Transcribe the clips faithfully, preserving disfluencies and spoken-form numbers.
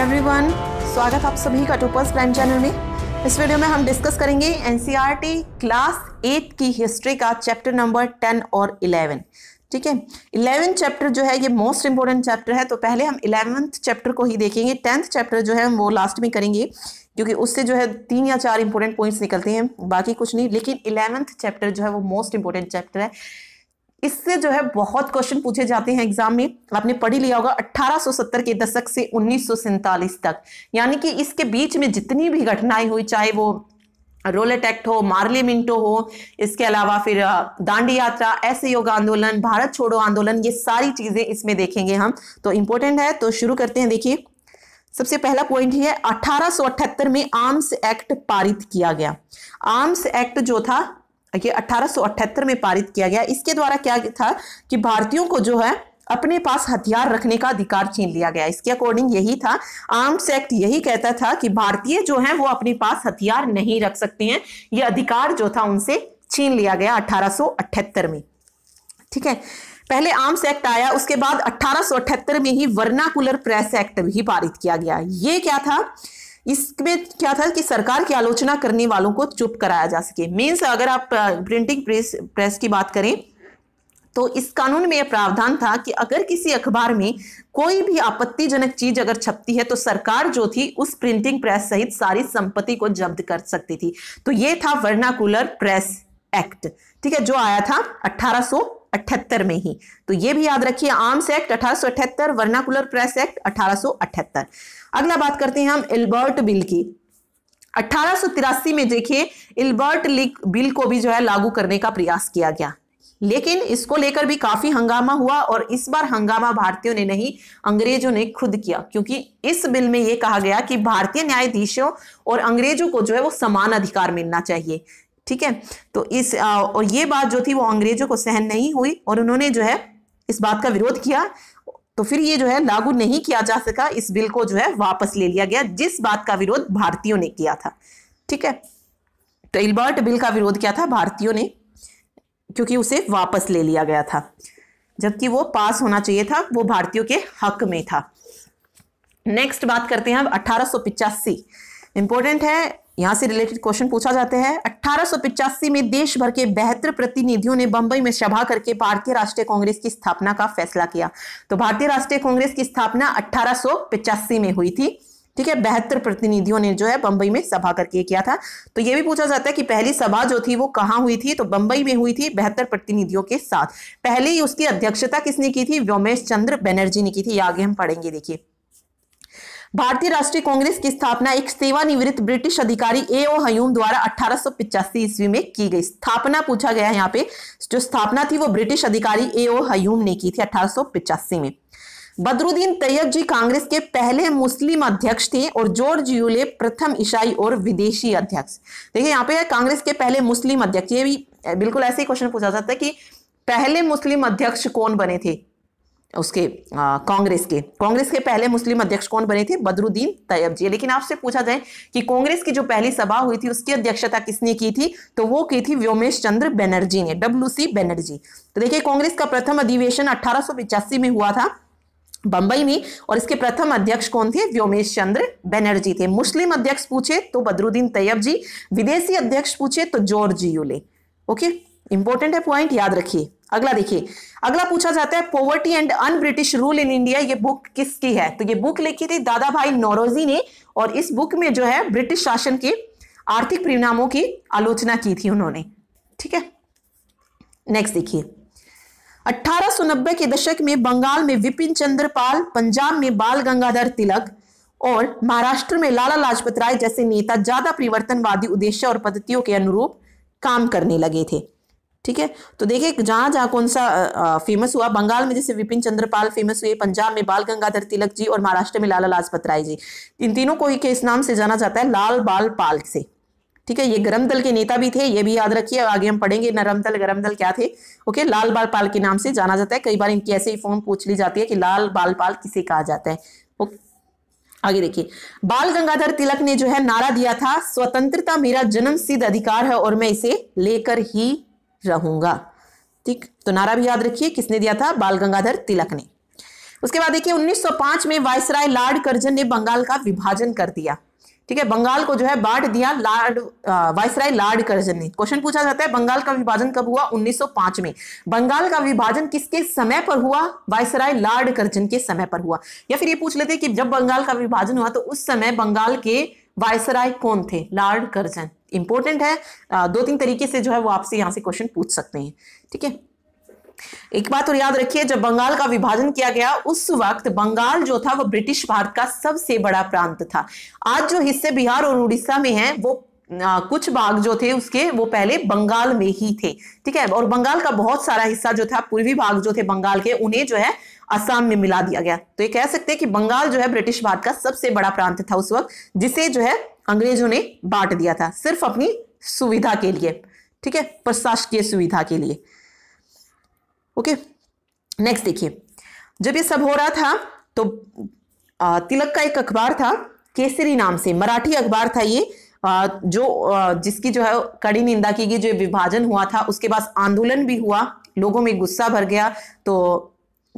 Everyone, स्वागत आप सभी का टूपर्स प्लान चैनल में। इस वीडियो में हम डिस्कस करेंगे एनसीईआरटी क्लास एट की हिस्ट्री का चैप्टर नंबर टेन और इलेवन। ठीक है, इलेवन चैप्टर जो है ये मोस्ट इंपॉर्टेंट चैप्टर है, तो पहले हम इलेवेंथ चैप्टर को ही देखेंगे। टेंथ चैप्टर जो है वो लास्ट में करेंगे क्योंकि उससे जो है तीन या चार इंपॉर्टेंट पॉइंट्स निकलते हैं, बाकी कुछ नहीं। लेकिन इलेवेंथ चैप्टर जो है वो मोस्ट इंपॉर्टेंट चैप्टर है, इससे जो है बहुत क्वेश्चन पूछे जाते हैं एग्जाम में। आपने पढ़ ही लिया होगा अठारह सौ सत्तर के दशक से उन्नीस सौ सैंतालीस तक, यानी कि इसके बीच में जितनी भी घटनाएं हुई, चाहे वो रोलेट एक्ट हो, मार्ले मिंटो हो, इसके अलावा फिर दांडी यात्रा, असहयोग आंदोलन, भारत छोड़ो आंदोलन, ये सारी चीजें इसमें देखेंगे हम, तो इंपॉर्टेंट है। तो शुरू करते हैं। देखिए, सबसे पहला पॉइंट ये है, अठारह सौ अठहत्तर में आर्म्स एक्ट पारित किया गया। आर्म्स एक्ट जो था ये अठारह सौ अठहत्तर में पारित किया गया। इसके द्वारा क्या था कि भारतीयों को जो है अपने पास हथियार रखने का अधिकार छीन लिया गया। इसके अकॉर्डिंग यही था, आर्म्स एक्ट यही कहता था कि भारतीय जो हैं वो अपने पास हथियार नहीं रख सकते हैं, ये अधिकार जो था उनसे छीन लिया गया अठारह सौ अठहत्तर में। ठीक है, पहले आर्म्स एक्ट आया, उसके बाद अठारह सौ अठहत्तर में ही वर्नाकुलर प्रेस एक्ट भी पारित किया गया। ये क्या था, इसमें क्या था कि सरकार की आलोचना करने वालों को चुप कराया जा सके। मीन्स अगर आप प्रिंटिंग प्रेस प्रेस की बात करें तो इस कानून में यह प्रावधान था कि अगर किसी अखबार में कोई भी आपत्तिजनक चीज अगर छपती है तो सरकार जो थी उस प्रिंटिंग प्रेस सहित सारी संपत्ति को जब्त कर सकती थी। तो यह था वर्नाकुलर प्रेस एक्ट, ठीक है, जो आया था अठारह सौ अठहत्तर में ही। तो ये भी याद रखिए, आर्म्स एक्ट अठारह सौ अठहत्तर, वर्नाकुलर प्रेस एक्ट अठारह सौ अठहत्तर। अगला बात करते हैं हम इल्बर्ट बिल की। अठारह सौ तिरासी में देखिए इल्बर्ट बिल को भी जो है लागू करने का प्रयास किया गया, लेकिन इसको लेकर भी काफी हंगामा हुआ, और इस बार हंगामा भारतीयों ने नहीं अंग्रेजों ने खुद किया, क्योंकि इस बिल में यह कहा गया कि भारतीय न्यायाधीशों और अंग्रेजों को जो है वो समान अधिकार मिलना चाहिए। ठीक है, तो इस आ, और ये बात जो थी वो अंग्रेजों को सहन नहीं हुई और उन्होंने जो है इस बात का विरोध किया, तो फिर ये जो है लागू नहीं किया जा सका। इस बिल को जो है वापस ले लिया गया, जिस बात का विरोध भारतीयों ने किया था। ठीक है, तो इल्बर्ट बिल का विरोध किया था भारतीयों ने, क्योंकि उसे वापस ले लिया गया था, जबकि वो पास होना चाहिए था, वो भारतीयों के हक में था। नेक्स्ट बात करते हैं हम अठारह सौ पिचासी, इंपॉर्टेंट है, यहां से रिलेटेड क्वेश्चन पूछा जाते हैं। अठारह सौ पिचासी में देश भर के बेहतर प्रतिनिधियों ने बंबई में सभा करके भारतीय राष्ट्रीय कांग्रेस की स्थापना का फैसला किया। तो भारतीय राष्ट्रीय कांग्रेस की स्थापना अठारह सौ पिचासी में हुई थी। ठीक है, बेहतर प्रतिनिधियों ने जो है बंबई में सभा करके किया था। तो यह भी पूछा जाता है कि पहली सभा जो थी वो कहां हुई थी, तो बंबई में हुई थी बेहतर प्रतिनिधियों के साथ। पहले ही उसकी अध्यक्षता किसने की थी, व्योमेश चंद्र बनर्जी ने की थी। आगे हम पढ़ेंगे। देखिए, भारतीय राष्ट्रीय कांग्रेस की स्थापना एक सेवानिवृत्त ब्रिटिश अधिकारी ए ओ हयूम द्वारा अठारह सौ पिचासी ईस्वी में की गई। स्थापना पूछा गया है यहाँ पे, जो स्थापना थी वो ब्रिटिश अधिकारी ए ओ हयूम ने की थी अठारह सौ पिचासी में। बदरुद्दीन तैयबजी कांग्रेस के पहले मुस्लिम अध्यक्ष थे और जॉर्ज यूले प्रथम ईसाई और विदेशी अध्यक्ष। देखिये यहाँ पे कांग्रेस के पहले मुस्लिम अध्यक्ष, ये भी बिल्कुल ऐसे ही क्वेश्चन पूछा जाता है कि पहले मुस्लिम अध्यक्ष कौन बने थे उसके कांग्रेस के कांग्रेस के पहले मुस्लिम अध्यक्ष कौन बने थे, बदरुद्दीन तैयबजी। लेकिन आपसे पूछा जाए कि कांग्रेस की जो पहली सभा हुई थी उसकी अध्यक्षता किसने की थी, तो वो की थी व्योमेश चंद्र बनर्जी ने, डब्ल्यू सी बनर्जी। तो देखिए, कांग्रेस का प्रथम अधिवेशन अठारह सौ पिचासी में हुआ था बंबई में, और इसके प्रथम अध्यक्ष कौन थे, व्योमेश चंद्र बनर्जी थे। मुस्लिम अध्यक्ष पूछे तो बदरुद्दीन तैयबजी, विदेशी अध्यक्ष पूछे तो जॉर्ज यूले। ओके, इंपॉर्टेंट है पॉइंट, याद रखिए। अगला देखिए, अगला पूछा जाता है poverty and un British rule in India, ये बुक किसकी है, तो ये बुक लिखी थी दादाभाई नौरोजी ने, और इस बुक में जो है ब्रिटिश शासन के आर्थिक परिणामों की आलोचना की थी उन्होंने। ठीक है, नेक्स्ट देखिए, अठारह सौ नब्बे के दशक में बंगाल में विपिन चंद्रपाल, पंजाब में बाल गंगाधर तिलक और महाराष्ट्र में लाला लाजपत राय जैसे नेता ज्यादा परिवर्तनवादी उद्देश्य और पद्धतियों के अनुरूप काम करने लगे थे। ठीक है, तो देखिए जहां जहां कौन सा फेमस हुआ, बंगाल में जैसे विपिन चंद्रपाल फेमस हुए, पंजाब में बाल गंगाधर तिलक जी और महाराष्ट्र में लाला लाजपत राय जी, इन तीनों को ही के इस नाम से जाना जाता है, लाल बाल पाल से। ठीक है, ये गरम दल के नेता भी थे, ये भी याद रखिए, आगे हम पढ़ेंगे नरम दल गरम दल क्या थे। ओके, लाल बाल पाल के नाम से जाना जाता है, कई बार इनकी ऐसे ही फॉर्म पूछ ली जाती है कि लाल बाल पाल किसे कहा जाता है। ओके, आगे देखिए, बाल गंगाधर तिलक ने जो है नारा दिया था, स्वतंत्रता मेरा जन्म सिद्ध अधिकार है और मैं इसे लेकर ही रहूंगा। ठीक, तो नारा भी याद रखिए किसने दिया था, बाल गंगाधर तिलक ने। उसके बाद देखिए उन्नीस सौ पाँच में वायसराय लॉर्ड कर्जन ने बंगाल का विभाजन कर दिया। ठीक है, बंगाल को जो है बांट दिया लॉर्ड वायसराय लॉर्ड कर्जन ने। क्वेश्चन पूछा जाता है बंगाल का विभाजन कब हुआ? उन्नीस सौ पाँच में। बंगाल का विभाजन किसके समय पर हुआ? वायसराय लॉर्ड कर्जन के समय पर हुआ। या फिर ये पूछ लेते कि जब बंगाल का विभाजन हुआ तो उस समय बंगाल के वायसराय कौन थे? Lord Curzon. इंपॉर्टेंट है, दो तीन तरीके से जो है वो आपसे यहाँ से क्वेश्चन पूछ सकते हैं। ठीक है, एक बात और याद रखिए, जब बंगाल का विभाजन किया गया उस वक्त बंगाल जो था वो ब्रिटिश भारत का सबसे बड़ा प्रांत था। आज जो हिस्से बिहार और उड़ीसा में हैं वो आ, कुछ भाग जो थे उसके वो पहले बंगाल में ही थे। ठीक है, और बंगाल का बहुत सारा हिस्सा जो था, पूर्वी भाग जो थे बंगाल के, उन्हें जो है असम में मिला दिया गया। तो ये कह सकते हैं कि बंगाल जो है ब्रिटिश भारत का सबसे बड़ा प्रांत था उस वक्त, जिसे जो है अंग्रेजों ने बांट दिया था सिर्फ अपनी सुविधा के लिए। ठीक है, प्रशासकीय सुविधा के लिए। ओके, नेक्स्ट देखिए, जब ये सब हो रहा था तो तिलक का एक अखबार था केसरी नाम से, मराठी अखबार था ये, जो जिसकी जो है कड़ी निंदा की गई। जो विभाजन हुआ था उसके बाद आंदोलन भी हुआ, लोगों में गुस्सा भर गया, तो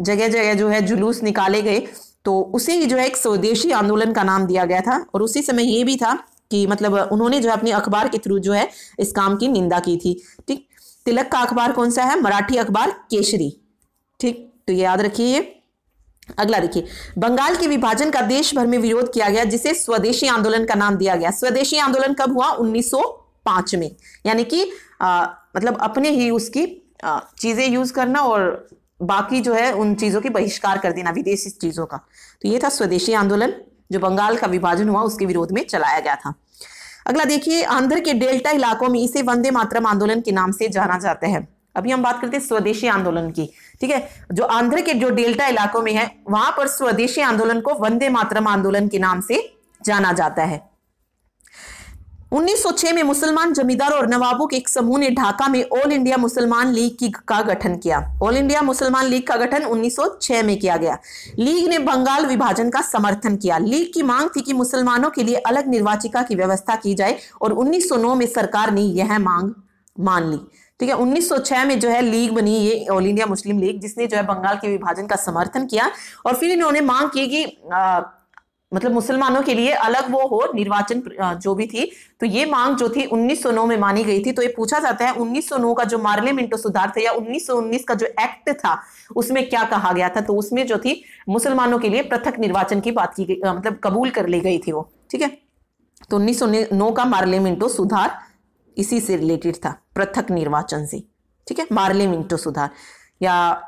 जगह जगह जो है जुलूस निकाले गए। तो उसे ही जो है एक स्वदेशी आंदोलन का नाम दिया गया था। और उसी समय ये भी था कि मतलब उन्होंने जो है अपने अखबार के थ्रू जो है इस काम की निंदा की थी। ठीक, तिलक का अखबार कौन सा है? मराठी अखबार केसरी। ठीक, तो ये याद रखिए। अगला देखिए, बंगाल के विभाजन का देश भर में विरोध किया गया, जिसे स्वदेशी आंदोलन का नाम दिया गया। स्वदेशी आंदोलन कब हुआ? उन्नीस सौ पाँच में। यानी कि आ, मतलब अपने ही उसकी आ, चीजें यूज करना और बाकी जो है उन चीजों की बहिष्कार कर देना, विदेशी चीजों का। तो ये था स्वदेशी आंदोलन जो बंगाल का विभाजन हुआ उसके विरोध में चलाया गया था। अगला देखिए, आंध्र के डेल्टा इलाकों में इसे वंदे मातरम आंदोलन के नाम से जाना जाता है। अभी हम बात करते हैं स्वदेशी आंदोलन की। ठीक है, जो आंध्र के जो डेल्टा इलाकों में है वहां पर स्वदेशी आंदोलन को वंदे मातरम आंदोलन के नाम से जाना जाता है। उन्नीस सौ छह में मुसलमान जमींदारों और नवाबों के एक समूह ने ढाका में ऑल इंडिया मुसलमान लीग की का गठन किया। ऑल इंडिया मुसलमान लीग का गठन उन्नीस सौ छह में किया गया। लीग ने बंगाल विभाजन का समर्थन किया। लीग की मांग थी कि मुसलमानों के लिए अलग निर्वाचिका की व्यवस्था की जाए और उन्नीस सौ नौ में सरकार ने यह मांग मान ली। ठीक है, उन्नीस सौ छह में जो है लीग बनी ये ऑल इंडिया मुस्लिम लीग, जिसने जो है बंगाल के विभाजन का समर्थन किया। और फिर इन्होंने मांग की कि आ, मतलब मुसलमानों के लिए अलग वो हो निर्वाचन जो भी थी। तो ये मांग जो थी उन्नीस सौ नौ में मानी गई थी। तो ये पूछा जाता है उन्नीस सौ नौ का जो मार्ले मिंटो सुधार था या उन्नीस सौ उन्नीस का जो एक्ट था उसमें क्या कहा गया था? तो उसमें जो थी मुसलमानों के लिए पृथक निर्वाचन की बात की गई, मतलब कबूल कर ली गई थी वो। ठीक है, तो उन्नीस सौ नौ का मार्ले मिंटो सुधार इसी से रिलेटेड था, पृथक निर्वाचन से। ठीक है, मार्ले मिंटो सुधार, या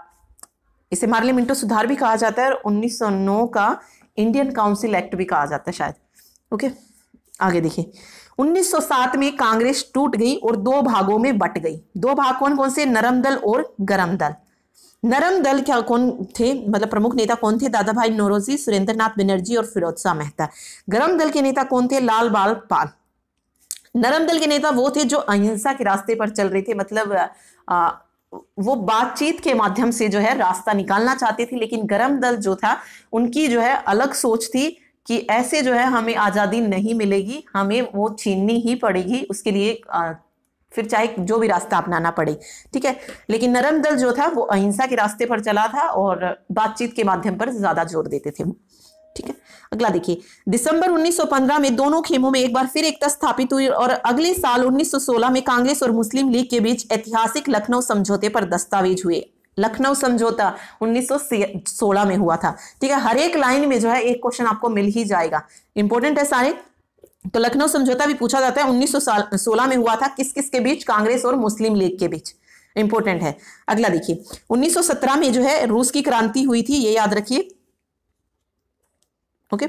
इसे मार्ले मिंटो सुधार भी कहा जाता है, और उन्नीस सौ नौ का इंडियन काउंसिल एक्ट भी कहा जाता है शायद। ओके, आगे देखिए, उन्नीस सौ सात में कांग्रेस टूट गई और दो भागों में बट गई। दो भाग कौन कौन से? नरम दल और गरम दल। नरम दल क्या कौन थे, मतलब प्रमुख नेता कौन थे? दादाभाई नौरोजी, सुरेंद्रनाथ बनर्जी और फिरोज शाह मेहता। गरम दल के नेता कौन थे? लाल बाल पाल। नरम दल के नेता वो थे जो अहिंसा के रास्ते पर चल रहे थे, मतलब आ, वो बातचीत के माध्यम से जो है रास्ता निकालना चाहते थे। लेकिन गरम दल जो था उनकी जो है अलग सोच थी कि ऐसे जो है हमें आजादी नहीं मिलेगी, हमें वो छीननी ही पड़ेगी, उसके लिए आ, फिर चाहे जो भी रास्ता अपनाना पड़े। ठीक है, लेकिन नरम दल जो था वो अहिंसा के रास्ते पर चला था और बातचीत के माध्यम पर ज्यादा जोर देते थे। ठीक है, अगला देखिए, दिसंबर उन्नीस सौ पंद्रह में दोनों खेमों में एक बार फिर एकता स्थापित हुई और अगले साल उन्नीस सौ सोलह में कांग्रेस और मुस्लिम लीग के बीच ऐतिहासिक लखनऊ समझौते पर दस्तावेज हुए। लखनऊ समझौता उन्नीस सौ सोलह में हुआ था। ठीक है, हर एक लाइन में जो है एक क्वेश्चन आपको मिल ही जाएगा, इंपॉर्टेंट है सारे। तो लखनऊ समझौता भी पूछा जाता है, उन्नीस सौ सोलह में हुआ था। किस किस के बीच? कांग्रेस और मुस्लिम लीग के बीच, इंपॉर्टेंट है। अगला देखिए, उन्नीस सौ सत्रह में जो है रूस की क्रांति हुई थी, ये याद रखिए। ओके,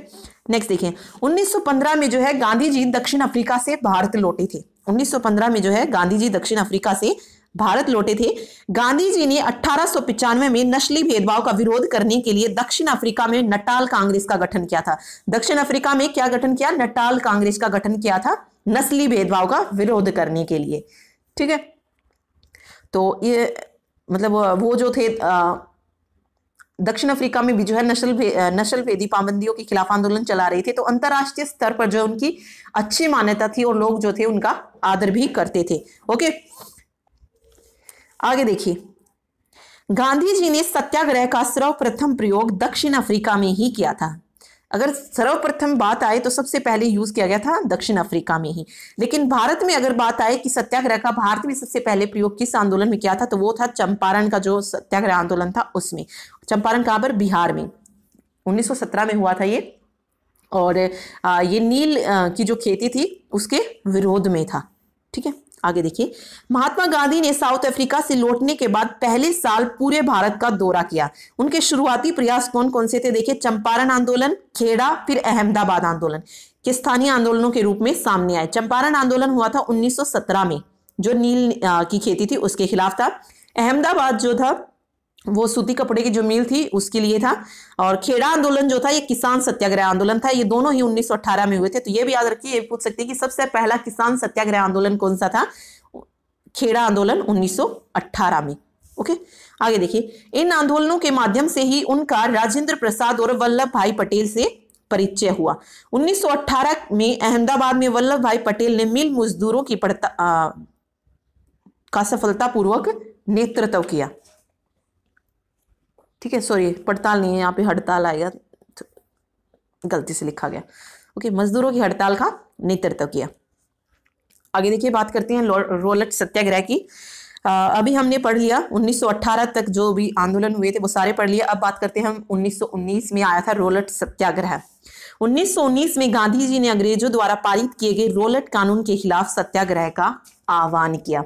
नेक्स्ट देखिए, उन्नीस सौ पंद्रह में जो है गांधी जी दक्षिण अफ्रीका से भारत लौटे थे। उन्नीस सौ पंद्रह में जो है गांधी जी दक्षिण अफ्रीका से भारत लौटे थे। गांधी जी ने अठारह सौ पिचानवे में नस्ली भेदभाव का विरोध करने के लिए दक्षिण अफ्रीका में नटाल कांग्रेस का गठन किया था। दक्षिण अफ्रीका में क्या गठन किया? नटाल कांग्रेस का गठन किया था, नस्ली भेदभाव का विरोध करने के लिए। ठीक है, तो ये मतलब वो जो थे आ, दक्षिण अफ्रीका में भी जो है नस्ल भे, नस्ल भेदी पाबंदियों के खिलाफ आंदोलन चला रहे थे। तो अंतर्राष्ट्रीय स्तर पर जो उनकी अच्छी मान्यता थी और लोग जो थे उनका आदर भी करते थे। ओके, आगे देखिए, गांधी जी ने सत्याग्रह का सर्वप्रथम प्रयोग दक्षिण अफ्रीका में ही किया था। अगर सर्वप्रथम बात आए तो सबसे पहले यूज किया गया था दक्षिण अफ्रीका में ही, लेकिन भारत में अगर बात आए कि सत्याग्रह का भारत में सबसे पहले प्रयोग किस आंदोलन में किया था, तो वो था चंपारण का जो सत्याग्रह आंदोलन था उसमें। चंपारण कहाँ पर? बिहार में उन्नीस सौ सत्रह में हुआ था ये, और ये नील की जो खेती थी उसके विरोध में था। ठीक है, आगे देखिए। महात्मा गांधी ने साउथ अफ्रीका से लौटने के बाद पहले साल पूरे भारत का दौरा किया। उनके शुरुआती प्रयास कौन कौन से थे? देखिए, चंपारण आंदोलन, खेड़ा, फिर अहमदाबाद आंदोलन के स्थानीय आंदोलनों के रूप में सामने आए। चंपारण आंदोलन हुआ था उन्नीस सौ सत्रह में, जो नील की खेती थी उसके खिलाफ था। अहमदाबाद जो था वो सूती कपड़े की जो मिल थी उसके लिए था, और खेड़ा आंदोलन जो था ये किसान सत्याग्रह आंदोलन था। ये दोनों ही उन्नीस सौ अठारह में हुए थे। तो ये भी याद रखिए, ये पूछ सकते हैं कि सबसे पहला किसान सत्याग्रह आंदोलन कौन सा था? खेड़ा आंदोलन उन्नीस सौ अठारह में। ओके, आगे देखिए। इन आंदोलनों के माध्यम से ही उनका राजेंद्र प्रसाद और वल्लभ भाई पटेल से परिचय हुआ। उन्नीस सौ अठारह में अहमदाबाद में वल्लभ भाई पटेल ने मिल मजदूरों की आ, का सफलतापूर्वक नेतृत्व किया। ठीक है, सॉरी पड़ताल नहीं है, यहाँ पे हड़ताल आएगा, गलती से लिखा गया। ओके, मजदूरों की हड़ताल का नेतृत्व किया। आगे देखिए, बात करते हैं रोलट सत्याग्रह की। आ, अभी हमने पढ़ लिया उन्नीस सौ अठारह तक जो भी आंदोलन हुए थे वो सारे पढ़ लिए। अब बात करते हैं हम उन्नीस सौ उन्नीस में आया था रोलट सत्याग्रह। उन्नीस सौ उन्नीस में गांधी जी ने अंग्रेजों द्वारा पारित किए गए रोलट कानून के खिलाफ सत्याग्रह का आह्वान किया।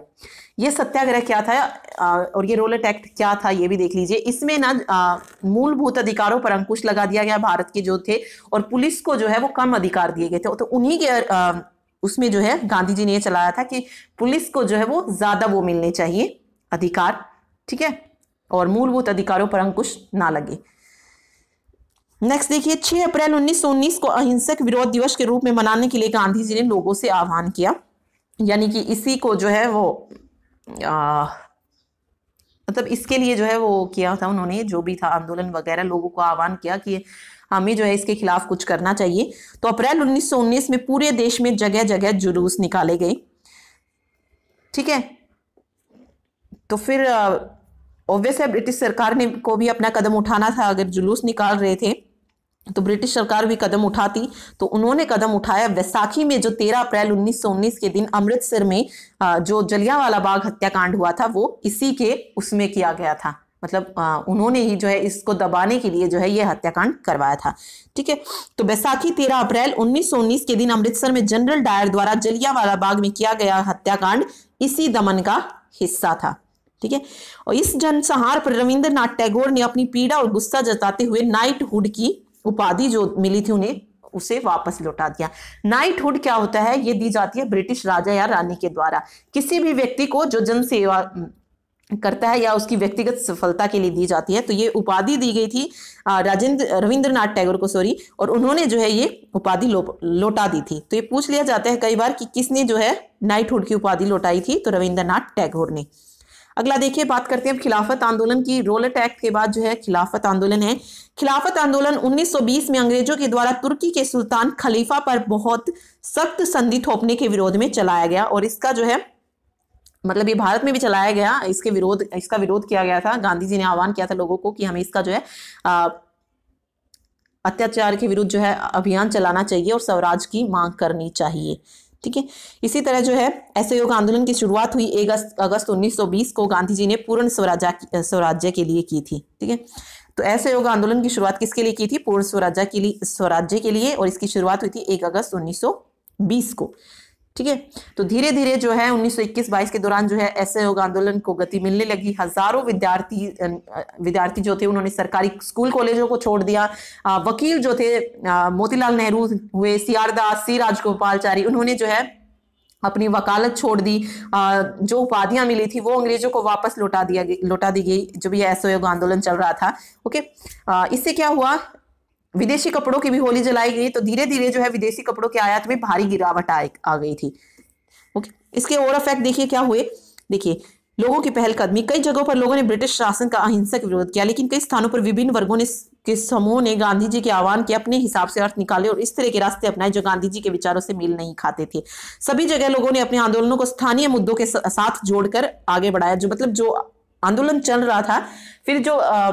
यह सत्याग्रह क्या था और ये रोलट एक्ट क्या था ये भी देख लीजिए। इसमें ना मूलभूत अधिकारों पर अंकुश लगा दिया गया भारत के जो थे, और पुलिस को जो है वो कम अधिकार दिए गए थे। तो उन्हीं के आ, उसमें जो है गांधी जी ने यह चलाया था कि पुलिस को जो है वो ज्यादा वो मिलने चाहिए अधिकार। ठीक है, और मूलभूत अधिकारों पर अंकुश ना लगे। नेक्स्ट देखिए, छह अप्रैल उन्नीस सौ उन्नीस को अहिंसक विरोध दिवस के रूप में मनाने के लिए गांधी जी ने लोगों से आह्वान किया, यानी कि इसी को जो है वो आ, मतलब इसके लिए जो है वो किया था उन्होंने, जो भी था आंदोलन वगैरह, लोगों को आह्वान किया कि हमें जो है इसके खिलाफ कुछ करना चाहिए। तो अप्रैल उन्नीस सौ उन्नीस में पूरे देश में जगह जगह जुलूस निकाले गए। ठीक है, तो फिर ऑब्वियसली ब्रिटिश सरकार ने को भी अपना कदम उठाना था। अगर जुलूस निकाल रहे थे तो ब्रिटिश सरकार भी कदम उठाती, तो उन्होंने कदम उठाया। वैसाखी में जो तेरह अप्रैल उन्नीस सौ उन्नीस के दिन अमृतसर में जो जलियांवाला बाग हत्याकांड हुआ था वो इसी के उसमें किया गया था, मतलब उन्होंने ही जो है इसको दबाने के लिए जो है ये हत्याकांड करवाया था। ठीक है, तो बैसाखी तेरह अप्रैल उन्नीस सौ उन्नीस के दिन अमृतसर में जनरल डायर द्वारा जलियांवाला बाग में किया गया हत्याकांड इसी दमन का हिस्सा था। ठीक है, और इस जनसंहार पर रविंद्रनाथ टैगोर ने अपनी पीड़ा और गुस्सा जताते हुए नाइटहुड की उपाधि जो मिली थी उन्हें उसे वापस लौटा दिया। नाइटहुड क्या होता है? ये दी जाती है ब्रिटिश राजा या रानी के द्वारा किसी भी व्यक्ति को जो जनसेवा करता है या उसकी व्यक्तिगत सफलता के लिए दी जाती है। तो ये उपाधि दी गई थी राजेंद्र रविंद्रनाथ टैगोर को, सॉरी, और उन्होंने जो है ये उपाधि लौटा दी थी। तो ये पूछ लिया जाता है कई बार कि किसने जो है नाइटहुड की उपाधि लौटाई थी, तो रविंद्रनाथ टैगोर ने। अगला देखिए, बात करते हैं खिलाफत आंदोलन की। रोलट एक्ट के बाद जो है खिलाफत आंदोलन है। खिलाफत आंदोलन उन्नीस सौ बीस में अंग्रेजों के द्वारा तुर्की के सुल्तान खलीफा पर बहुत सख्त संधि थोपने के विरोध में चलाया गया, और इसका जो है मतलब ये भारत में भी चलाया गया। इसके विरोध इसका विरोध किया गया था। गांधी जी ने आह्वान किया था लोगों को कि हमें इसका जो है अत्याचार के विरुद्ध जो है अभियान चलाना चाहिए और स्वराज की मांग करनी चाहिए। ठीक है, इसी तरह जो है असहयोग आंदोलन की शुरुआत हुई एक अगस्त उन्नीस सौ बीस को गांधी जी ने पूर्ण स्वराज्य स्वराज्य के लिए की थी। ठीक है, तो असहयोग आंदोलन की शुरुआत किसके लिए की थी? पूर्ण स्वराज्य के लिए स्वराज्य के लिए और इसकी शुरुआत हुई थी एक अगस्त उन्नीस सौ बीस को। ठीक है, तो धीरे धीरे जो है उन्नीस सौ इक्कीस बाईस के दौरान जो है असहयोग आंदोलन को गति मिलने लगी। हजारों विद्यार्थी विद्यार्थी जो थे उन्होंने सरकारी स्कूल कॉलेजों को छोड़ दिया। वकील जो थे मोतीलाल नेहरू हुए, सी आर दास, सी राजगोपालचारी, उन्होंने जो है अपनी वकालत छोड़ दी। जो उपाधियां मिली थी वो अंग्रेजों को वापस लौटा दिया लौटा दी गई जब यह असहयोग आंदोलन चल रहा था। ओके, इससे क्या हुआ? विदेशी कपड़ों की भी होली जलाई गई। तो धीरे धीरे जो है विदेशी कपड़ों के आयात में भारी गिरावट आ गई थी। ओके, इसके और इफेक्ट देखिए क्या हुए। देखिए, लोगों की पहलकदमी, कई जगहों पर लोगों ने ब्रिटिश शासन का अहिंसक विरोध किया, लेकिन कई स्थानों पर विभिन्न वर्गों ने के समूह ने गांधी जी के आह्वान के अपने हिसाब से अर्थ निकाले और इस तरह के रास्ते अपनाए जो गांधी जी के विचारों से मेल नहीं खाते थे। सभी जगह लोगों ने अपने आंदोलनों को स्थानीय मुद्दों के साथ जोड़कर आगे बढ़ाया, जो मतलब जो आंदोलन चल रहा था, फिर जो आ,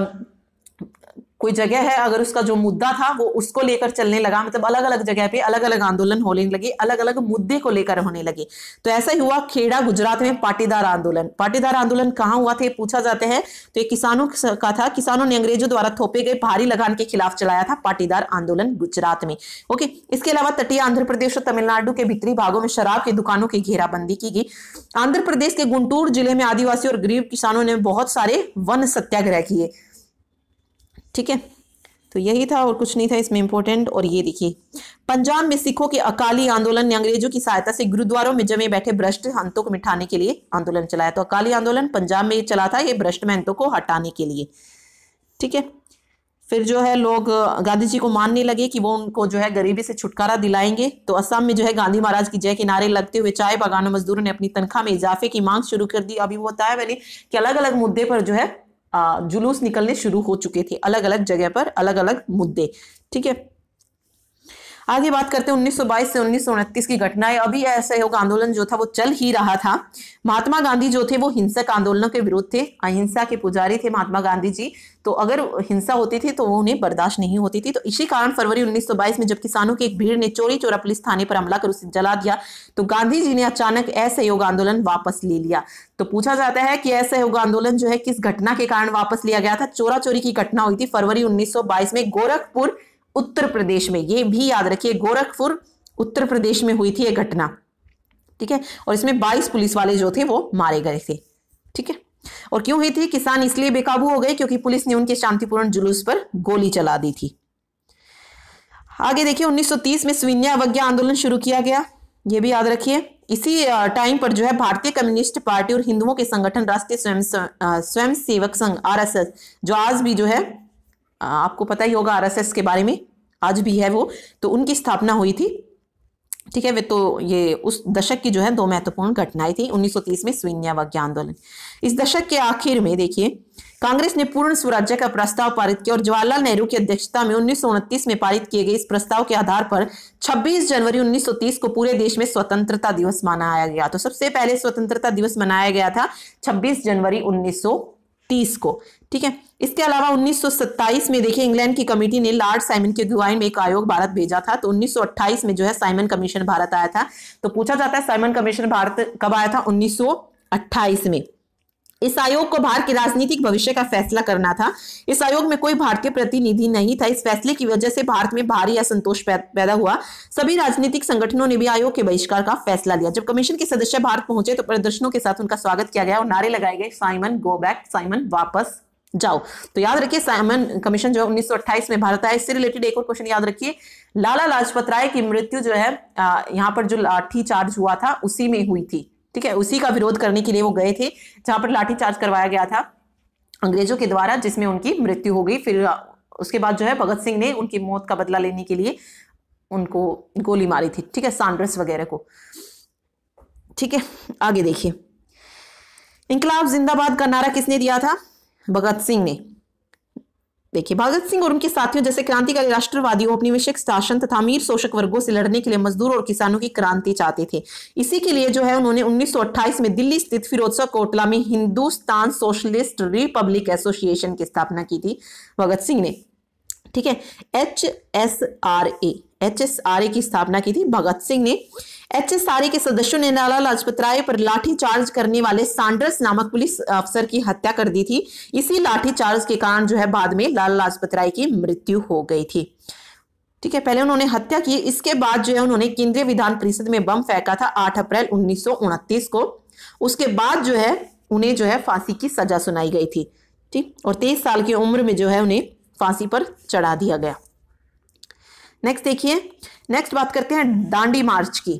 कोई जगह है अगर उसका जो मुद्दा था वो उसको लेकर चलने लगा, मतलब अलग अलग जगह पे अलग अलग आंदोलन होने लगी, अलग अलग मुद्दे को लेकर होने लगी। तो ऐसा ही हुआ खेड़ा गुजरात में पाटीदार आंदोलन। पाटीदार आंदोलन कहाँ हुआ था ये पूछा जाते हैं तो ये किसानों का था। किसानों ने अंग्रेजों द्वारा थोपे गए भारी लगान के खिलाफ चलाया था पाटीदार आंदोलन गुजरात में। ओके, इसके अलावा तटीय आंध्र प्रदेश और तमिलनाडु के भीतरी भागों में शराब की दुकानों की घेराबंदी की गई। आंध्र प्रदेश के गुंटूर जिले में आदिवासी और गरीब किसानों ने बहुत सारे वन सत्याग्रह किए। ठीक है, तो यही था और कुछ नहीं था इसमें इंपॉर्टेंट। और ये देखिए, पंजाब में सिखों के अकाली आंदोलन ने अंग्रेजों की सहायता से गुरुद्वारों में जमे बैठे भ्रष्ट महंतों को मिटाने के लिए आंदोलन चलाया। तो अकाली आंदोलन पंजाब में चला था, ये भ्रष्ट महंतों को हटाने के लिए। ठीक है, फिर जो है लोग गांधी जी को मानने लगे कि वो उनको जो है गरीबी से छुटकारा दिलाएंगे। तो असम में जो है गांधी महाराज की जय के नारे लगते हुए चाय बागानों मजदूरों ने अपनी तनख्वाह में इजाफे की मांग शुरू कर दी। अभी वो बताया मैंने कि अलग अलग मुद्दे पर जो है जुलूस निकलने शुरू हो चुके थे, अलग अलग जगह पर अलग अलग मुद्दे। ठीक है, आगे बात करते हैं उन्नीस सौ बाईस से उन्नीस सौ उनतीस की घटनाएं। अभी ऐसे योग आंदोलन जो था वो चल ही रहा था। महात्मा गांधी जो थे वो हिंसक आंदोलनों के विरुद्ध थे, अहिंसा के पुजारी थे महात्मा गांधी जी। तो अगर हिंसा होती थी तो वो उन्हें बर्दाश्त नहीं होती थी। तो इसी कारण फरवरी उन्नीस सौ बाईस में जब किसानों की एक भीड़ ने चोरी चोरा पुलिस थाने पर हमला कर उसे जला दिया तो गांधी जी ने अचानक असहयोग आंदोलन वापस ले लिया। तो पूछा जाता है कि असहयोग आंदोलन जो है किस घटना के कारण वापस लिया गया था। चोरा चोरी की घटना हुई थी फरवरी उन्नीस सौ बाईस में गोरखपुर उत्तर प्रदेश में। ये भी याद रखिए, गोरखपुर उत्तर प्रदेश में हुई थी ये घटना। ठीक है, और इसमें बाईस पुलिस वाले जो थे वो मारे गए थे। ठीक है, और क्यों हुई थी, किसान इसलिए बेकाबू हो गए क्योंकि पुलिस ने उनके शांतिपूर्ण जुलूस पर गोली चला दी थी। आगे देखिए, उन्नीस सौ तीस में स्वीय अवज्ञा आंदोलन शुरू किया गया, ये भी याद रखिए। इसी टाइम पर जो है भारतीय कम्युनिस्ट पार्टी और हिंदुओं के संगठन राष्ट्रीय स्वयं स्वयं Sevak Sangh R S S, जो आज भी जो है आपको पता ही होगा आर एस एस के बारे में, आज भी है वो, तो उनकी स्थापना हुई थी। ठीक है, वे तो ये उस दशक की जो है दो महत्वपूर्ण घटनाएं थी उन्नीस सौ तीस में स्वीय आंदोलन। इस दशक के आखिर में देखिए कांग्रेस ने पूर्ण स्वराज्य का प्रस्ताव पारित किया और जवाहरलाल नेहरू की अध्यक्षता में उन्नीस सौ उनतीस में पारित किए गए इस प्रस्ताव के आधार पर छब्बीस जनवरी उन्नीस सौ तीस को पूरे देश में स्वतंत्रता दिवस मनाया गया। तो सबसे पहले स्वतंत्रता दिवस मनाया गया था छब्बीस जनवरी उन्नीस सौ तीस को। ठीक है, इसके अलावा उन्नीस सौ सत्ताईस में देखिए इंग्लैंड की कमेटी ने लॉर्ड साइमन की अगुवाई में एक आयोग भारत भेजा था। तो उन्नीस सौ अट्ठाईस में जो है साइमन कमीशन भारत आया था। तो पूछा जाता है साइमन कमीशन भारत कब आया था, उन्नीस सौ अट्ठाईस में। इस आयोग को भारत के राजनीतिक भविष्य का फैसला करना था। इस आयोग में कोई भारतीय प्रतिनिधि नहीं था। इस फैसले की वजह से भारत में भारी असंतोष पैदा हुआ। सभी राजनीतिक संगठनों ने भी आयोग के बहिष्कार का फैसला लिया। जब कमीशन के सदस्य भारत पहुंचे तो प्रदर्शनों के साथ उनका स्वागत किया गया और नारे लगाए गए, साइमन गो बैक, साइमन वापस जाओ। तो याद रखिए साइमन कमीशन जो है उन्नीस सौ अट्ठाईस में भारत आया। इससे रिलेटेड एक और क्वेश्चन याद रखिए, लाला लाजपत राय की मृत्यु जो है यहाँ पर जो लाठी चार्ज हुआ था उसी में हुई थी। ठीक है, उसी का विरोध करने के लिए वो गए थे जहां पर लाठीचार्ज करवाया गया था अंग्रेजों के द्वारा, जिसमें उनकी मृत्यु हो गई। फिर उसके बाद जो है भगत सिंह ने उनकी मौत का बदला लेने के लिए उनको गोली मारी थी। ठीक है, सैंडर्स वगैरह को। ठीक है, आगे देखिए, इंकलाब जिंदाबाद का नारा किसने दिया था, भगत सिंह ने। देखिए भगत सिंह और उनके साथियों जैसे क्रांतिकारी राष्ट्रवादी औपनिवेशिक शासन तथा अमीर शोषक वर्गों से लड़ने के लिए मजदूर और किसानों की क्रांति चाहते थे। इसी के लिए जो है उन्होंने उन्नीस सौ अट्ठाईस में दिल्ली स्थित फिरोजशाह कोटला में हिंदुस्तान सोशलिस्ट रिपब्लिक एसोसिएशन की स्थापना की थी भगत सिंह ने। ठीक है, H S R A H S R A की स्थापना की थी भगत सिंह ने। एच एस आर ए के सदस्यों ने लाला लाजपत राय पर लाठीचार्ज करने वाले सैंडर्स नामक पुलिस अफसर की हत्या कर दी थी। इसी लाठीचार्ज के कारण जो है बाद में लाला लाजपत राय की मृत्यु हो गई थी। ठीक है, पहले उन्होंने हत्या की, इसके बाद जो है उन्होंने केंद्रीय विधान परिषद में बम फेंका था आठ अप्रैल उन्नीस सौ उनतीस को। उसके बाद जो है उन्हें जो है फांसी की सजा सुनाई गई थी। ठीक, और तेईस साल की उम्र में जो है उन्हें फांसी पर चढ़ा दिया गया। नेक्स्ट देखिए, नेक्स्ट बात करते हैं दांडी मार्च की।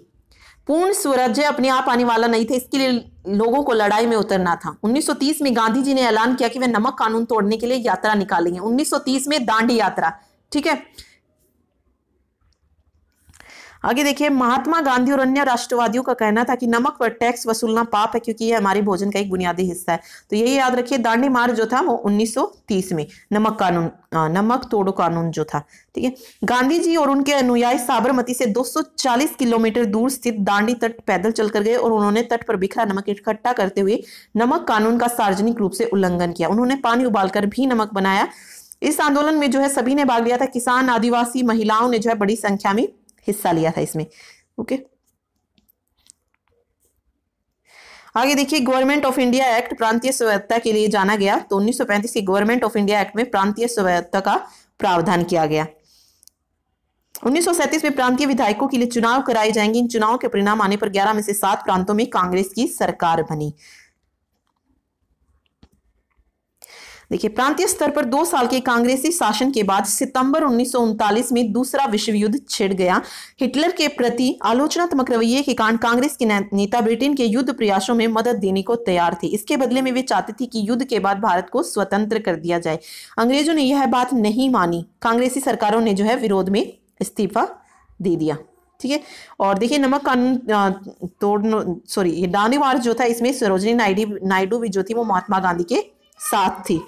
पूर्ण स्वराज्य अपने आप आने वाला नहीं था, इसके लिए लोगों को लड़ाई में उतरना था। उन्नीस सौ तीस में गांधी जी ने ऐलान किया कि वे नमक कानून तोड़ने के लिए यात्रा निकालेंगे। उन्नीस सौ तीस में दांडी यात्रा। ठीक है, आगे देखिए, महात्मा गांधी और अन्य राष्ट्रवादियों का कहना था कि नमक पर टैक्स वसूलना पाप है क्योंकि यह हमारे भोजन का एक बुनियादी हिस्सा है। तो यही याद रखिए, दांडी मार्च जो था वो उन्नीस सौ तीस में नमक कानून आ, नमक तोड़ो कानून जो था, ठीक है। गांधी जी और उनके अनुयायी साबरमती से दो सौ चालीस किलोमीटर दूर स्थित दांडी तट पैदल चलकर गए और उन्होंने तट पर बिखरा नमक इकट्ठा करते हुए नमक कानून का सार्वजनिक रूप से उल्लंघन किया। उन्होंने पानी उबालकर भी नमक बनाया। इस आंदोलन में जो है सभी ने भाग लिया था, किसान, आदिवासी, महिलाओं ने जो है बड़ी संख्या में हिस्सा लिया था इसमें। ओके, आगे देखिए, गवर्नमेंट ऑफ इंडिया एक्ट प्रांतीय स्वायत्तता के लिए जाना गया। तो उन्नीस सौ पैंतीस के गवर्नमेंट ऑफ इंडिया एक्ट में प्रांतीय स्वायत्तता का प्रावधान किया गया। उन्नीस सौ सैंतीस में प्रांतीय विधायकों के लिए चुनाव कराए जाएंगे। इन चुनाव के परिणाम आने पर ग्यारह में से सात प्रांतों में कांग्रेस की सरकार बनी। देखिए, प्रांतीय स्तर पर दो साल के कांग्रेसी शासन के बाद सितंबर उन्नीस सौ उनतालीस में दूसरा विश्व युद्ध छिड़ गया। हिटलर के प्रति आलोचनात्मक रवैये के कारण कांग्रेस के नेता ब्रिटेन के युद्ध प्रयासों में मदद देने को तैयार थे। इसके बदले में वे चाहते थे कि युद्ध के बाद भारत को स्वतंत्र कर दिया जाए। अंग्रेजों ने यह बात नहीं मानी। कांग्रेसी सरकारों ने जो है विरोध में इस्तीफा दे दिया, ठीक है। और देखिए, नमक कानून तोड़ सॉरी ये दांडी मार्च जो था इसमें सरोजिनी नायडू नायडू भी जो थी वो महात्मा गांधी के साथ थी।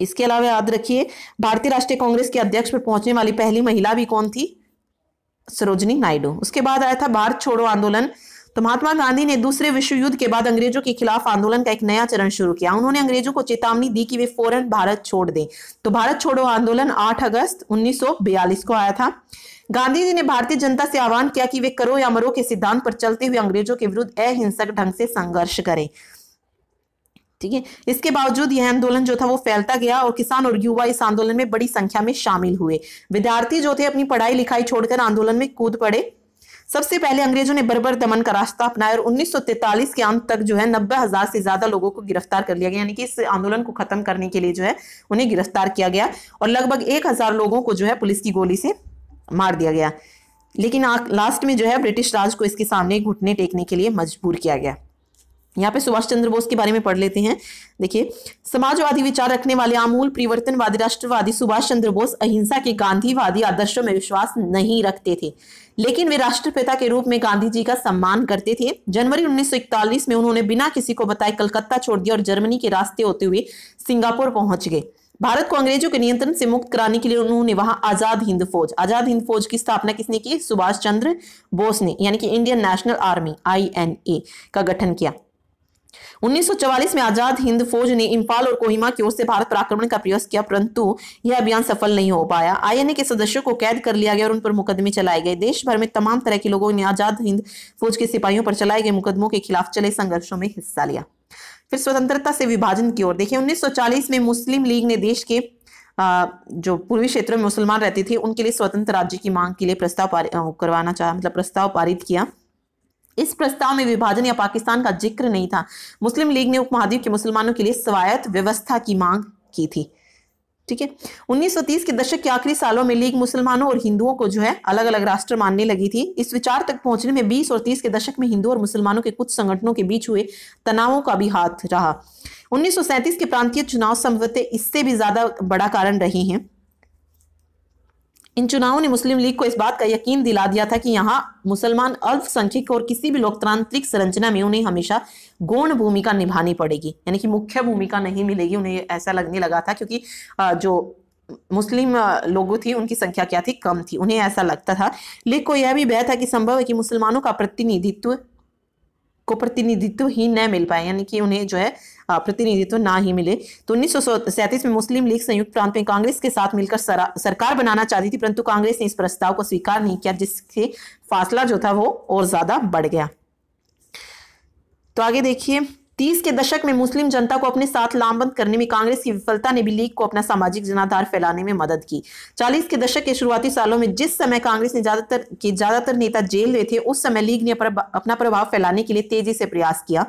इसके अलावा याद रखिए, भारतीय राष्ट्रीय कांग्रेस के अध्यक्ष पर पहुंचने वाली पहली महिला भी कौन थी? सरोजिनी नायडू। उसके बाद आया था भारत छोड़ो आंदोलन। तो महात्मा गांधी ने दूसरे विश्व युद्ध के बाद अंग्रेजों के खिलाफ आंदोलन का एक नया चरण शुरू किया। उन्होंने अंग्रेजों को चेतावनी दी कि वे फौरन भारत छोड़ दें। तो भारत छोड़ो आंदोलन आठ अगस्त उन्नीस सौ बयालीस को आया था। गांधी जी ने भारतीय जनता से आह्वान किया कि वे करो या मरो के सिद्धांत पर चलते हुए अंग्रेजों के विरुद्ध अहिंसक ढंग से संघर्ष करें, ठीक है। इसके बावजूद यह आंदोलन जो था वो फैलता गया और किसान और युवा इस आंदोलन में बड़ी संख्या में शामिल हुए। विद्यार्थी जो थे अपनी पढ़ाई लिखाई छोड़कर आंदोलन में कूद पड़े। सबसे पहले अंग्रेजों ने बर्बर दमन का रास्ता अपनाया और उन्नीस सौ तैंतालीस के अंत तक जो है नब्बे हजार से ज्यादा लोगों को गिरफ्तार कर लिया गया। यानी कि इस आंदोलन को खत्म करने के लिए जो है उन्हें गिरफ्तार किया गया और लगभग एक हजार लोगों को जो है पुलिस की गोली से मार दिया गया। लेकिन लास्ट में जो है ब्रिटिश राज को इसके सामने घुटने टेकने के लिए मजबूर किया गया। यहाँ पे सुभाष चंद्र बोस के बारे में पढ़ लेते हैं। देखिए, समाजवादी विचार रखने वाले आमूल परिवर्तनवादी राष्ट्रवादी सुभाष चंद्र बोस अहिंसा के गांधीवादी आदर्शों में विश्वास नहीं रखते थे, लेकिन वे राष्ट्रपिता के रूप में गांधी जी का सम्मान करते थे। जनवरी उन्नीस सौ इकतालीस में उन्होंने बिना किसी को बताए कलकत्ता छोड़ दिया और जर्मनी के रास्ते होते हुए सिंगापुर पहुंच गए। भारत को अंग्रेजों के नियंत्रण से मुक्त कराने के लिए उन्होंने वहां आजाद हिंद फौज आजाद हिंद फौज की स्थापना किसने की? सुभाष चंद्र बोस ने, यानी कि Indian National Army I N A का गठन किया। उन्नीस सौ चौवालीस में आजाद हिंद फौज ने इम्फाल और कोहिमा की ओर से भारत पर आक्रमण का प्रयास किया, परंतु यह अभियान सफल नहीं हो पाया। आईएनए के सदस्यों को कैद कर लिया गया और उन पर मुकदमे चलाए गए। देश भर में तमाम तरह के लोगों ने आजाद हिंद फौज के सिपाहियों पर चलाए गए मुकदमों के खिलाफ चले संघर्षों में हिस्सा लिया। फिर स्वतंत्रता से विभाजन की ओर देखिए, उन्नीस सौ चालीस में मुस्लिम लीग ने देश के जो पूर्वी क्षेत्रों में मुसलमान रहते थे उनके लिए स्वतंत्र राज्य की मांग के लिए प्रस्ताव करवाना चाहा मतलब प्रस्ताव पारित किया। इस प्रस्ताव में विभाजन या पाकिस्तान का जिक्र नहीं था। मुस्लिम लीग ने उपमहाद्वीप के मुसलमानों के लिए स्वायत्त व्यवस्था की मांग की थी, ठीक है। उन्नीस सौ तीस के दशक के आखिरी सालों में लीग मुसलमानों और हिंदुओं को जो है अलग अलग राष्ट्र मानने लगी थी। इस विचार तक पहुंचने में बीस और तीस के दशक में हिंदू और मुसलमानों के कुछ संगठनों के बीच हुए तनावों का भी हाथ रहा। उन्नीस सौ सैंतीस के प्रांतीय चुनाव संभवतः इससे भी ज्यादा बड़ा कारण रहे हैं। इन चुनावों ने मुस्लिम लीग को इस बात का यकीन दिला दिया था कि यहाँ मुसलमान अल्पसंख्यक और किसी भी लोकतांत्रिक संरचना में उन्हें हमेशा गौण भूमिका निभानी पड़ेगी, यानी कि मुख्य भूमिका नहीं मिलेगी। उन्हें ऐसा लगने लगा था क्योंकि जो मुस्लिम लोगों थी उनकी संख्या क्या थी? कम थी। उन्हें ऐसा लगता था। लीग को यह भी भय था कि संभव है कि मुसलमानों का प्रतिनिधित्व को प्रतिनिधित्व ही न मिल पाए, यानी कि उन्हें जो है प्रतिनिधित्व ना ही मिले। तो उन्नीस सौ सैंतीस में मुस्लिम लीग संयुक्त प्रांत में कांग्रेस के साथ मिलकर सरकार बनाना चाहती थी, परंतु कांग्रेस ने इस प्रस्ताव को स्वीकार नहीं किया, जिससे फासला जो था वो और ज्यादा बढ़ गया। तो आगे देखिए, तीस के दशक में मुस्लिम जनता को अपने साथ लामबंद करने में कांग्रेस की विफलता ने भी लीग को अपना सामाजिक जनाधार फैलाने में मदद की। चालीस के दशक के शुरुआती सालों में जिस समय कांग्रेस ने ज्यादातर के ज्यादातर नेता जेल में थे, उस समय लीग ने अपना प्रभाव फैलाने के लिए तेजी से प्रयास किया।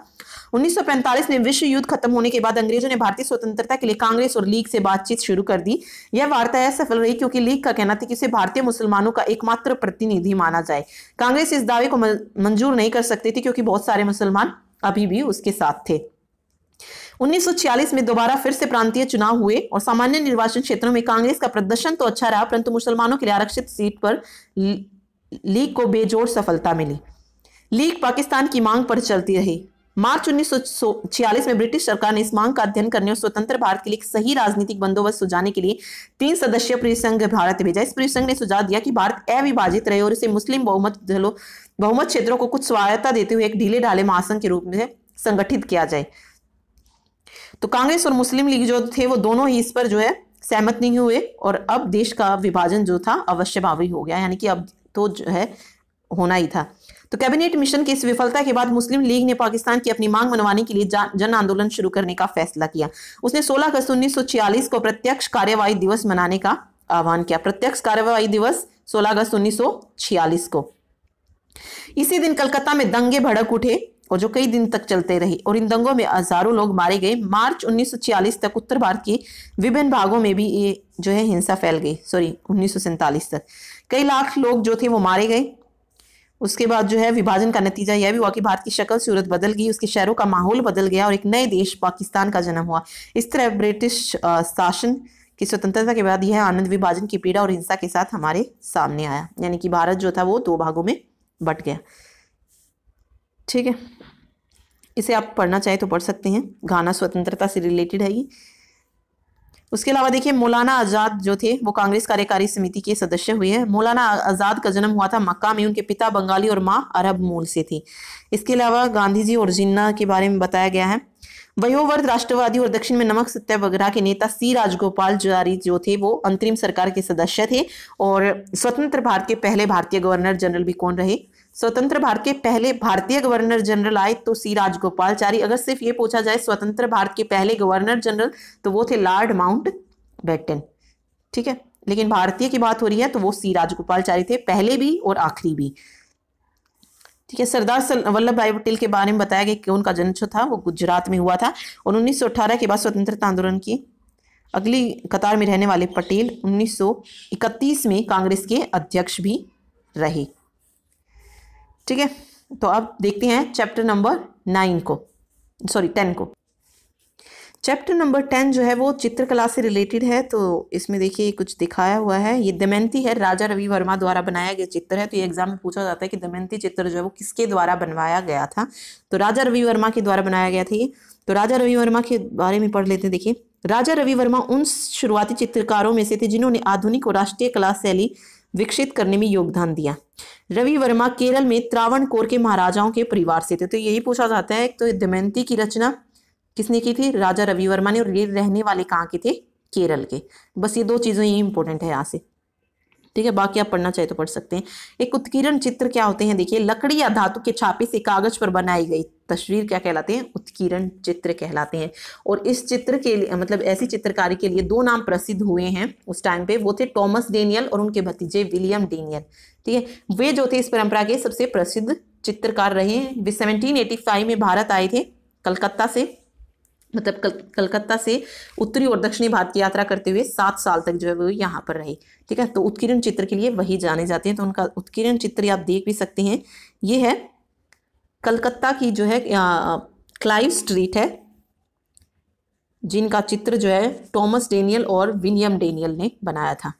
उन्नीस सौ पैंतालीस में विश्व युद्ध खत्म होने के बाद अंग्रेजों ने भारतीय स्वतंत्रता के लिए कांग्रेस और लीग से बातचीत शुरू कर दी। यह वार्ता असफल रही क्योंकि लीग का कहना था कि उसे भारतीय मुसलमानों का एकमात्र प्रतिनिधि माना जाए। कांग्रेस इस दावे को मंजूर नहीं कर सकती थी क्योंकि बहुत सारे मुसलमान अभी भी उसके साथ थे। उन्नीस सौ छियालीस में दोबारा फिर से प्रांतीय चुनाव हुए और सामान्य निर्वाचन क्षेत्रों में कांग्रेस का प्रदर्शन तो अच्छा रहा, परंतु मुसलमानों के लिए आरक्षित सीट पर लीग को बेजोड़ सफलता मिली। लीग पाकिस्तान की मांग पर चलती रही। मार्च उन्नीस सौ छियालीस में ब्रिटिश सरकार ने इस मांग का अध्ययन करने और स्वतंत्र भारत के लिए एक सही राजनीतिक बंदोबस्त सुझाने के लिए तीन सदस्यीय परिसंघ भारत भेजा। इस परिसंघ ने सुझाव दिया कि भारत अविभाजित रहे और इसे मुस्लिम बहुमत दलों बहुमत क्षेत्रों को कुछ स्वायत्तता देते हुए एक ढीले ढाले महासंघ के रूप में संगठित किया जाए। तो कांग्रेस और मुस्लिम लीग जो थे वो दोनों ही इस पर जो है सहमत नहीं हुए और अब देश का विभाजन जो था अवश्यंभावी हो गया, यानी कि अब तो जो है होना ही था। तो कैबिनेट मिशन की इस विफलता के बाद मुस्लिम लीग ने पाकिस्तान की अपनी मांग मनवाने के लिए जन आंदोलन शुरू करने का फैसला किया। उसने सोलह अगस्त उन्नीस सौ छियालीस को प्रत्यक्ष कार्यवाही दिवस मनाने का आह्वान किया। प्रत्यक्ष कार्यवाही दिवस सोलह अगस्त उन्नीस सौ छियालीस को। इसी दिन कलकत्ता में दंगे भड़क उठे और जो कई दिन तक चलते रहे और इन दंगों में हजारों लोग मारे गए। मार्च उन्नीस सौ छियालीस तक उत्तर भारत के विभिन्न भागों में भी ये जो है हिंसा फैल गई। सॉरी उन्नीस सौ सैंतालीस तक कई लाख लोग जो थे वो मारे गए। उसके बाद जो है विभाजन का नतीजा यह भी हुआ कि भारत की शक्ल सूरत बदल गई, उसके शहरों का माहौल बदल गया और एक नए देश पाकिस्तान का जन्म हुआ। इस तरह ब्रिटिश शासन की स्वतंत्रता के बाद यह आनंद विभाजन की पीड़ा और हिंसा के साथ हमारे सामने आया, यानी कि भारत जो था वो दो भागों में बट गया। ठीक है, इसे आप पढ़ना चाहे तो पढ़ सकते हैं, गाना स्वतंत्रता से रिलेटेड है ये। उसके अलावा देखिए मौलाना आज़ाद जो थे वो कांग्रेस कार्यकारी समिति के सदस्य हुए हैं। मौलाना आज़ाद का जन्म हुआ था मक्का में। उनके पिता बंगाली और माँ अरब मूल से थी। इसके अलावा गांधी जी और जिन्ना के बारे में बताया गया है। वयोवर्ध राष्ट्रवादी और दक्षिण में नमक सत्याग्रह के नेता सी राजगोपाल जारी जो थे वो अंतरिम सरकार के सदस्य थे और स्वतंत्र भारत के पहले भारतीय गवर्नर जनरल भी कौन रहे? स्वतंत्र भारत के पहले भारतीय गवर्नर जनरल आए तो सी राजगोपालचारी। अगर सिर्फ ये पूछा जाए स्वतंत्र भारत के पहले गवर्नर जनरल तो वो थे लॉर्ड माउंटबेटन। ठीक है, लेकिन भारतीय की बात हो रही है तो वो सी राजगोपालचारी थे, पहले भी और आखिरी भी। ठीक है, सरदार वल्लभ भाई पटेल के बारे में बताया गया कि उनका जन्म जो था वो गुजरात में हुआ था और उन्नीस सौ अठारह के बाद स्वतंत्रता आंदोलन की अगली कतार में रहने वाले पटेल उन्नीस सौ इकतीस में कांग्रेस के अध्यक्ष भी रहे। ठीक है, तो अब देखते हैं चैप्टर नंबर नाइन को सॉरी टेन को। चैप्टर नंबर टेन जो है वो चित्रकला से रिलेटेड है। तो इसमें देखिए कुछ दिखाया हुआ है, ये दमयंती है, राजा रवि वर्मा द्वारा बनाया गया चित्र है। तो ये एग्जाम में पूछा जाता है कि दमयंती चित्र जो है वो किसके द्वारा बनवाया गया था, तो राजा रवि वर्मा के द्वारा बनाया गया था ये। तो राजा रवि वर्मा के बारे में पढ़ लेते हैं। देखिए राजा रवि वर्मा उन शुरुआती चित्रकारों में से थे जिन्होंने आधुनिक और राष्ट्रीय कला शैली विकसित करने में योगदान दिया। रवि वर्मा केरल में त्रावणकोर के महाराजाओं के परिवार से थे। तो यही पूछा जाता है तो दमयंती की रचना किसने की थी? राजा रवि वर्मा ने। और ये रहने वाले कहाँ के थे? केरल के। बस ये दो चीजें ही इंपॉर्टेंट है यहाँ से। ठीक है, बाकी आप पढ़ना चाहे तो पढ़ सकते हैं। एक उत्कीर्ण चित्र क्या होते हैं? देखिए लकड़ी या धातु के छापे से कागज पर बनाई गई तस्वीर क्या कहलाते हैं? उत्कीर्ण चित्र कहलाते हैं। और इस चित्र के लिए मतलब ऐसी चित्रकारी के लिए दो नाम प्रसिद्ध हुए हैं उस टाइम पे, वो थे टॉमस डेनियल और उनके भतीजे विलियम डेनियल। ठीक है, वे जो थे इस परंपरा के सबसे प्रसिद्ध चित्रकार रहे हैं। वे सेवनटीन एटी फाइव में भारत आए थे कलकत्ता से, मतलब कल, कलकत्ता से उत्तरी और दक्षिणी भारत की यात्रा करते हुए सात साल तक जो है वो यहाँ पर रहे। ठीक है, तो उत्कीर्ण चित्र के लिए वही जाने जाते हैं। तो उनका उत्कीर्ण चित्र आप देख भी सकते हैं। ये है कलकत्ता की जो है क्लाइव स्ट्रीट है, जिनका चित्र जो है टॉमस डेनियल और विलियम डेनियल ने बनाया था।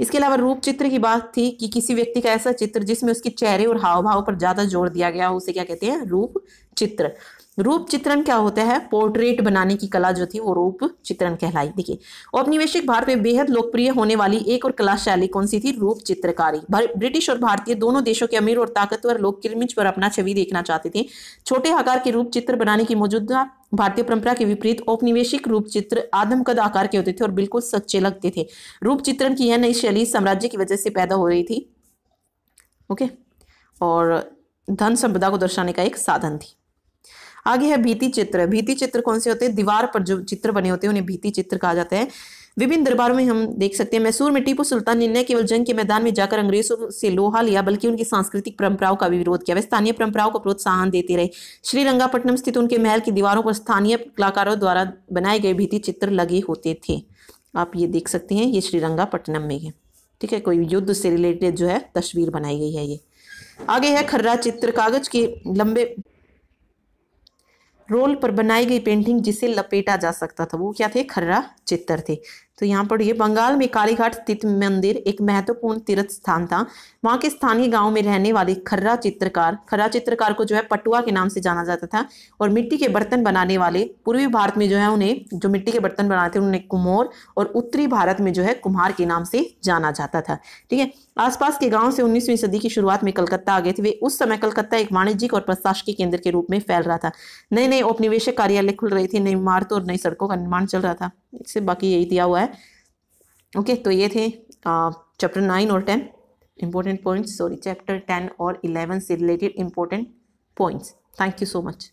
इसके अलावा रूप चित्र की बात थी कि किसी व्यक्ति का ऐसा चित्र जिसमें उसके चेहरे और हाव भाव पर ज्यादा जोर दिया गया उसे क्या कहते हैं? रूप चित्र। रूप चित्रण क्या होता है? पोर्ट्रेट बनाने की कला जो थी वो रूप चित्रण कहलाई। देखिए औपनिवेशिक भारत में बेहद लोकप्रिय होने वाली एक और कला शैली कौन सी थी? रूप चित्रकारी। ब्रिटिश और भारतीय दोनों देशों के अमीर और ताकतवर लोग किरमिच पर अपना छवि देखना चाहते थे। छोटे आकार के रूप चित्र बनाने की मौजूदा भारतीय परंपरा के विपरीत औपनिवेशिक रूप चित्र आदमकद आकार के होते थे और बिल्कुल सच्चे लगते थे। रूप चित्रण की यह नई शैली साम्राज्य की वजह से पैदा हो रही थी, ओके, और धन संपदा को दर्शाने का एक साधन थी। आगे है भित्ति चित्र। भित्ति चित्र कौन से होते हैं? दीवार पर जो चित्र बने होते हैं उन्हें भित्ति चित्र कहा जाता है। विभिन्न दरबारों में हम देख सकते हैं। मैसूर में टीपू सुल्तान ने न केवल जंग के मैदान में जाकर अंग्रेजों से लोहा लिया बल्कि उनकी सांस्कृतिक परंपराओं का विरोध किया। वे स्थानीय परंपराओं को प्रोत्साहन देते रहे। श्रीरंगापट्टनम स्थित उनके महल की दीवारों पर स्थानीय कलाकारों द्वारा बनाए गए भित्ति चित्र लगे होते थे। आप ये देख सकते हैं, ये श्रीरंगापट्टनम में है। ठीक है, कोई युद्ध से रिलेटेड जो है तस्वीर बनाई गई है ये। आगे है खर्रा चित्र। कागज के लंबे रोल पर बनाई गई पेंटिंग जिसे लपेटा जा सकता था, वो क्या थे? खर्रा चित्र थे। तो यहाँ पर ये बंगाल में कालीघाट स्थित मंदिर एक महत्वपूर्ण तीर्थ स्थान था। वहाँ के स्थानीय गांव में रहने वाले खर्रा चित्रकार खर्रा चित्रकार को जो है पटुआ के नाम से जाना जाता था। और मिट्टी के बर्तन बनाने वाले पूर्वी भारत में जो है उन्हें जो मिट्टी के बर्तन बनाते थे उन्हें कुम्हार, और उत्तरी भारत में जो है कुम्हार के नाम से जाना जाता था। ठीक है, आसपास के गाँव से उन्नीसवीं सदी की शुरुआत में कलकत्ता आ गए थे। वे उस समय कलकत्ता एक वाणिज्यिक और प्रशासकीय केंद्र के रूप में फैल रहा था। नए नए औपनिवेशिक कार्यालय खुल रहे थे, नई इमारतों और नई सड़कों का निर्माण चल रहा था। इससे बाकी यही दिया हुआ है। ओके, तो ये थे चैप्टर नाइन और ten important points, sorry chapter ten और इलेवन से related important points. Thank you so much.